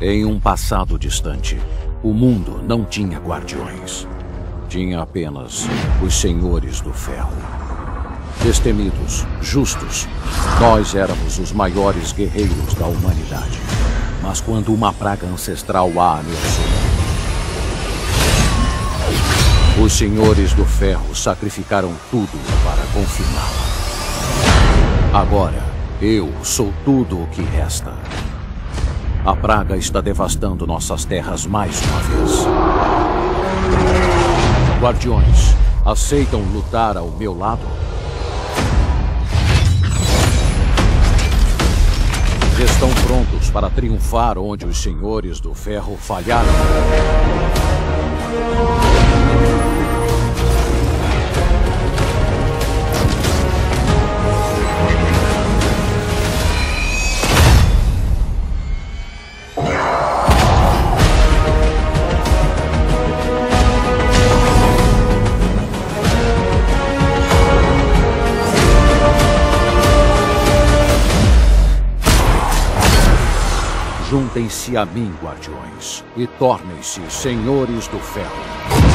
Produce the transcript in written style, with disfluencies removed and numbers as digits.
Em um passado distante, o mundo não tinha guardiões. Tinha apenas os senhores do ferro. Destemidos, justos, nós éramos os maiores guerreiros da humanidade. Mas quando uma praga ancestral a ameaçou, os senhores do ferro sacrificaram tudo para confirmá-la. Agora, eu sou tudo o que resta. A praga está devastando nossas terras mais uma vez. Guardiões, aceitam lutar ao meu lado? Estão prontos para triunfar onde os senhores do ferro falharam? Juntem-se a mim, guardiões, e tornem-se senhores do ferro.